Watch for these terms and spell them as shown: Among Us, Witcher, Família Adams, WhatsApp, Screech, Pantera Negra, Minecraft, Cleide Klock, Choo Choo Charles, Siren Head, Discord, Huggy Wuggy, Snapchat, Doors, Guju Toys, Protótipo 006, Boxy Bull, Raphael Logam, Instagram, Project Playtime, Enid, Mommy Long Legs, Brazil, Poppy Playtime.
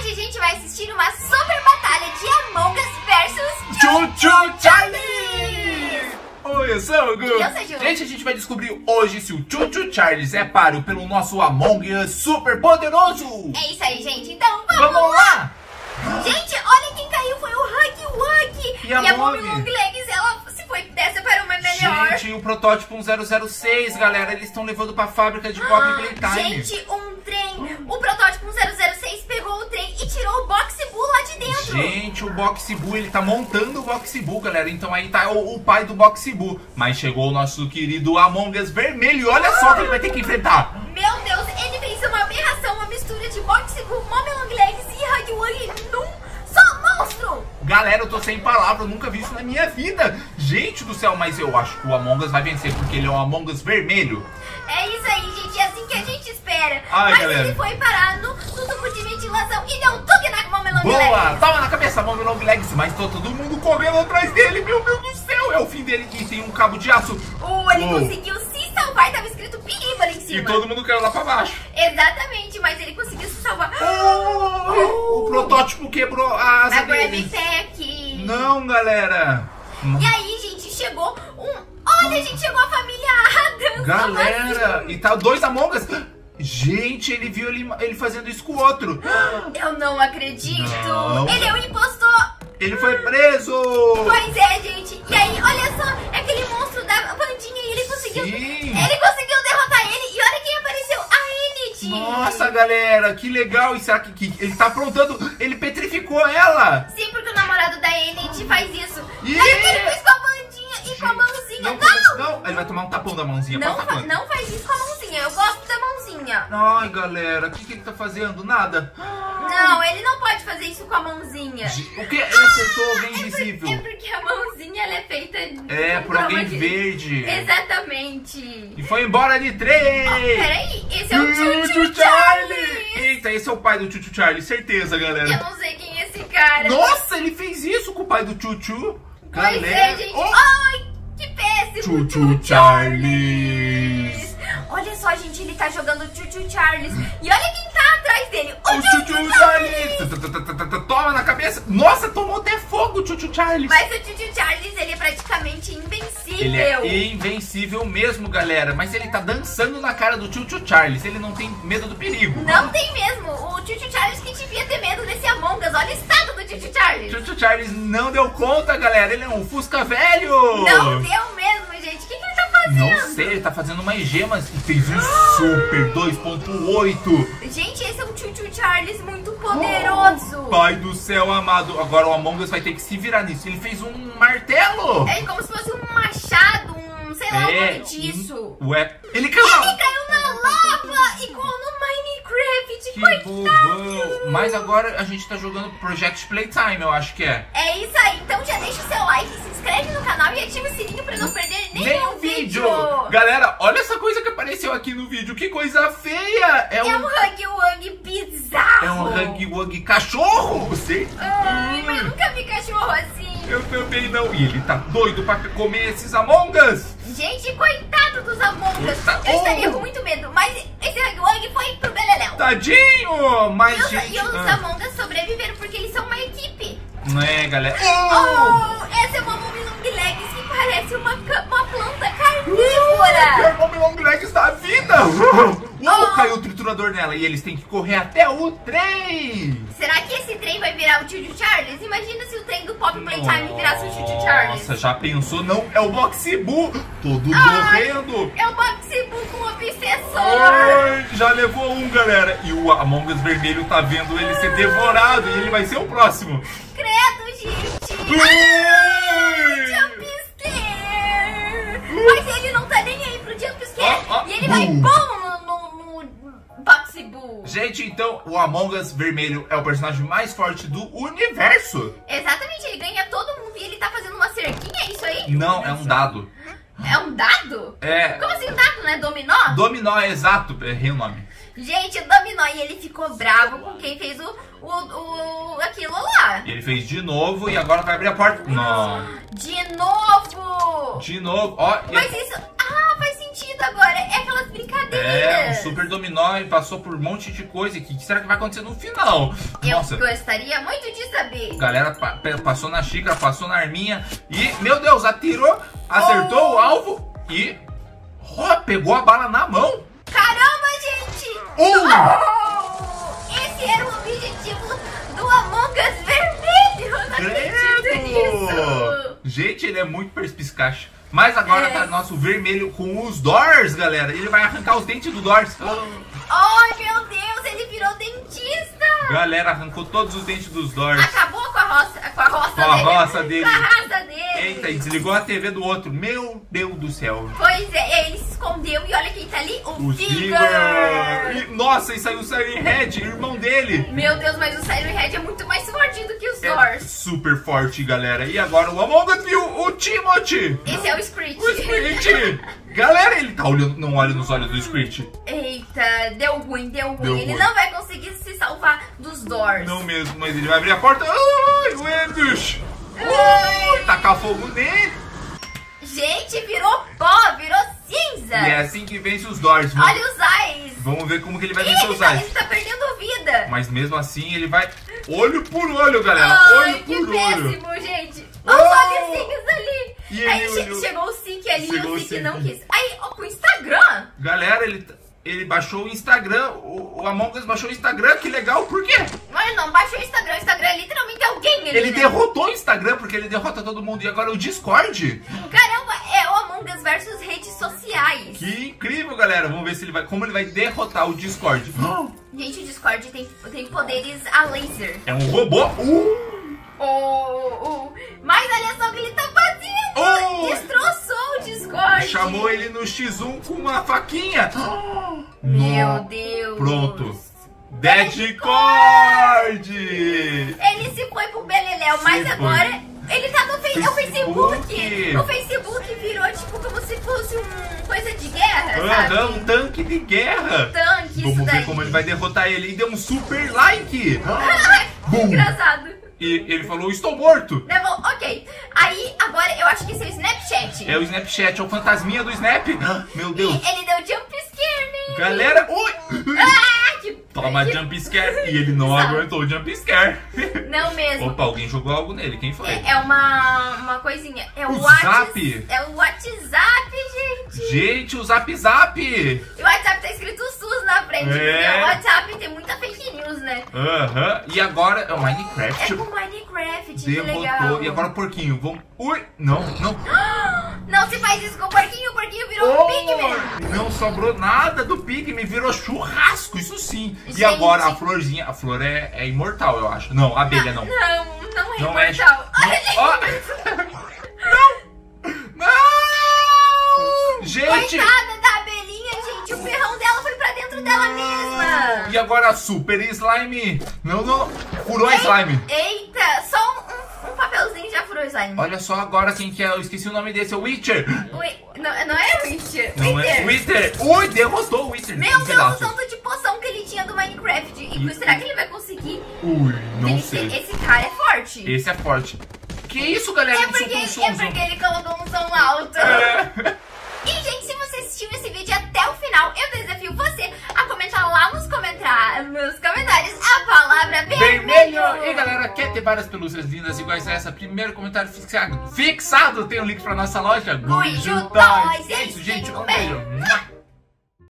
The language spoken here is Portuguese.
hoje a gente vai assistir uma super batalha de Among Us versus Choo Choo Charles! Oi, eu sou o Gu. E eu sou a Ju. Gente, a gente vai descobrir hoje se o Choo Choo Charles é páreo pelo nosso Among Us super poderoso. É isso aí, gente. Então vamos lá! Gente, olha quem caiu, foi o Huggy Wuggy. E a Mommy Long Legs, ela se foi dessa para uma melhor. Gente, o Protótipo 006, galera, eles estão levando para a fábrica de Poppy Playtime. Gente, um trem. O Protótipo 006 pegou o trem e tirou o Boxy Bull lá de dentro. Gente, o Boxy Bull, ele tá montando o Boxy Bull, galera. Então aí tá o pai do Boxy Bull. Mas chegou o nosso querido Among Us vermelho. Olha só que ele vai ter que enfrentar. Meu Deus, ele fez uma aberração, uma mistura de Boxy Bull, Mommy Long Legs e Huggy Wuggy num só monstro. Galera, eu tô sem palavras, nunca vi isso na minha vida. Gente do céu, mas eu acho que o Among Us vai vencer, porque ele é um Among Us vermelho. É isso aí, gente, é assim que a gente espera. Ai, mas galera, ele foi parar no tubo de ventilação e deu um toque na Mommy Long Legs. Boa, tava na cabeça, Mommy Long Legs, mas tô todo mundo correndo atrás dele, meu Deus do céu. É o fim dele, que tem um cabo de aço. Ele conseguiu se salvar, tava escrito perigo ali em cima. E todo mundo caiu lá pra baixo. Exatamente, mas ele conseguiu se salvar. O protótipo quebrou a asa dele. Não, galera. E aí, gente, chegou um... Olha, gente, chegou a família Adams. Galera, e tá dois Among Us. Gente, ele viu ele fazendo isso com o outro. Eu não acredito. Não. Ele é um impostor. Ele foi preso. Pois é, gente. E aí, olha só, é aquele monstro da bandinha e ele conseguiu... Sim. Ele conseguiu derrotar ele. E olha quem apareceu, a Enid. Nossa, galera, que legal. E será que ele tá aprontando? Ele petrificou ela. Sim, porque o namorado da Enid faz isso. E aí ele fez com a bandinha e com a mãozinha. Não! Ele vai tomar um tapão da mãozinha. Não faz isso com a mãozinha. Eu gosto da mãozinha. Ai, galera, o que ele tá fazendo? Nada? Não, ele não pode fazer isso com a mãozinha. O que? Ele acertou alguém invisível. É porque a mãozinha ela é feita de... É, por alguém verde. Exatamente. E foi embora de trem. Peraí, esse é o Choo Choo Charles. Eita, esse é o pai do Choo Choo Charles, certeza, galera. Eu não sei quem é esse cara. Nossa, ele fez isso com o pai do Choo Choo. Pois é, gente. Ai, que péssimo. Choo Choo Charles. Olha só, gente, ele tá jogando o Choo Choo Charles. E olha quem tá atrás dele. O Choo Choo Charles. Toma na cabeça. Nossa, tomou até fogo o Choo Choo Charles. Mas o Choo Choo Charles, ele é praticamente invencível. Ele é invencível mesmo, galera. Mas ele tá dançando na cara do Choo Choo Charles. Ele não tem medo do perigo. Não tem mesmo. O Choo Choo Charles que devia ter medo desse Among Us. Olha o estado do Choo Choo Charles. Choo Choo Charles não deu conta, galera. Ele é um fusca velho. Não deu mesmo, gente. O que ele tá fazendo? Não sei, ele tá fazendo umas gemas e fez um super 2.8. Gente, esse é um Choo Choo Charles muito poderoso. Pai do céu amado. Agora o Among Us vai ter que se virar nisso. Ele fez um martelo. É como se fosse um machado, um sei lá o nome disso. Ué, ele caiu na lava igual no Minecraft. Que bobão. Mas agora a gente tá jogando Project Playtime, eu acho que é. É isso aí, então já deixa o seu like, se inscreve no canal e ativa o sininho pra não perder nenhum vídeo. Galera, olha essa coisa que apareceu aqui no vídeo, que coisa feia. É um Huggy Wuggy bizarro. É um Huggy Wuggy cachorro, você? Mas eu nunca vi cachorro assim. Eu também não. E ele tá doido pra comer esses Among Us. Gente, coitado dos Among Us. Eu estaria com muito medo, mas esse Huggy Wuggy foi pro beleléu. Tadinho, mas e os Among Us sobreviveram porque eles são uma equipe. Não é, galera? Essa é uma Mommy Long Legs que parece uma planta carnívora. É a Mommy Long Legs da vida. Caiu o triturador nela e eles têm que correr até o trem. Será que esse trem vai virar o Choo Choo Charles? Imagina se o trem do Poppy Playtime virasse o Choo Choo Charles. Nossa, já pensou? Não, é o Boxy Bull todo correndo. É o Boxy Bull com obsessor. Já levou um, galera. E o Among Us vermelho tá vendo ele ser devorado e ele vai ser o próximo. Credo, gente. Jumpscare. Mas ele não tá nem aí pro jumpscare. E ele vai Boxy Bull. Gente, então o Among Us vermelho é o personagem mais forte do universo. Exatamente, ele ganha todo mundo e ele tá fazendo uma cerquinha, é isso aí? Não, é um dado. É um dado? É. Como assim um dado, né? Dominó? Dominó, exato, errei o nome. Gente, o dominó, e ele ficou bravo com quem fez aquilo lá. Ele fez de novo e agora vai abrir a porta. Não. De novo! De novo, ó. Mas isso... Ah, faz sentido agora, é aquelas brincadeiras É, um super dominó e passou por um monte de coisa. O que será que vai acontecer no final? Eu gostaria muito de saber. Galera, passou na xícara, passou na arminha e, meu Deus, atirou, acertou o alvo e pegou a bala na mão. Caramba, gente! Esse era o objetivo do Among Us vermelho. Não acredito nisso. Gente, ele é muito perspicaz. Mas agora tá nosso vermelho com os Doors, galera. Ele vai arrancar os dentes do Doors. Oh, meu Deus, ele virou dentista. Galera, arrancou todos os dentes dos Doors. Acabou com a roça, dele. Com a raça dele. Eita, e desligou a TV do outro. Meu Deus do céu. Pois é, ele se escondeu e olha quem tá ali, o Figure. Nossa, e saiu o Siren Head, irmão dele. Meu Deus, mas o Siren Head é muito mais forte do que os Doors. Super forte, galera. E agora o Among Us viu o Timothy. Esse é o Screech. O Screech. Galera, ele tá olhando, não olha nos olhos do Screech. Eita, deu ruim, deu ruim. Ele não vai conseguir se salvar dos Doors. Não mesmo, mas ele vai abrir a porta. Ai, Wendish! Tacar fogo nele. Gente, virou pó, virou cinza. E é assim que vence os Doors. Vamos... Olha os Eyes. Vamos ver como que ele vai vencer os Eyes. Ele tá perdendo vida. Mas mesmo assim, ele vai... Olho por olho, galera. Olho por olho. Que péssimo, gente. Olha os olhinhos ali. E aí chegou o Sink ali e o Sink não quis. Aí, o Instagram. Galera, ele baixou o Instagram. O Among Us baixou o Instagram. Que legal, por quê? Mas não baixou o Instagram. O Instagram é literalmente alguém ali, Ele derrotou o Instagram, porque ele derrota todo mundo. E agora o Discord. Caramba, é o Among Us versus redes sociais. Que incrível, galera. Vamos ver se ele vai, como ele vai derrotar o Discord. Gente, o Discord tem poderes a laser. É um robô. Mas olha só que ele tá fazendo. Destroçou o Discord. Chamou ele no X1 com uma faquinha. Meu Deus. Pronto. Deadcord. Ele se foi pro beleléu, mas agora ele tá no Facebook. O Facebook virou tipo como se fosse uma coisa de guerra, sabe? Um tanque de guerra. Um tanque. Vamos ver como ele vai derrotar ele. E deu um super like. Que engraçado. E ele falou, estou morto. Ok. Aí, agora, eu acho que esse é o Snapchat. É o Snapchat, é o fantasminha do Snap. Meu Deus. E ele deu jump scare nele. Galera, toma jump scare. E ele não aguentou o jump scare. Não mesmo. Opa, alguém jogou algo nele, quem foi? É uma coisinha. É o WhatsApp. É o WhatsApp, gente. Gente, o Zap Zap. E o WhatsApp tá escrito SUS na frente. É. O WhatsApp tem muita fake news, né? E agora é o Minecraft. É o Minecraft, que legal. E agora o porquinho. Vamos... Não. Não se faz isso com o porquinho. O porquinho virou um Pigman. Não sobrou nada do Pigman. Virou churrasco, isso sim. E agora a florzinha, a flor é imortal, eu acho. Não, a abelha não. Não é imortal. Não! Gente! Coitada da abelhinha, gente. O ferrão dela foi pra dentro dela mesma. E agora a super slime. Não. Furou a slime. Eita, só um papelzinho já furou a slime. Olha só agora quem que é. Eu esqueci o nome desse. É o Witcher. Não é Witcher. Não é Witcher. Ui, derrotou o Witcher. Meu Deus, tanto de poção que ele tinha do Minecraft. E será que ele vai conseguir? Ui, não sei. Esse cara é forte. Esse é forte. Que isso, galera? É porque ele colocou um som alto. E, gente, se você assistiu esse vídeo até o final, eu desafio você a comentar lá nos comentários a palavra vermelho. E, galera, quer ter várias pelúcias lindas iguais a essa? Primeiro comentário fixado tem um link pra nossa loja. Guju Toys. É isso, gente. Um beijo.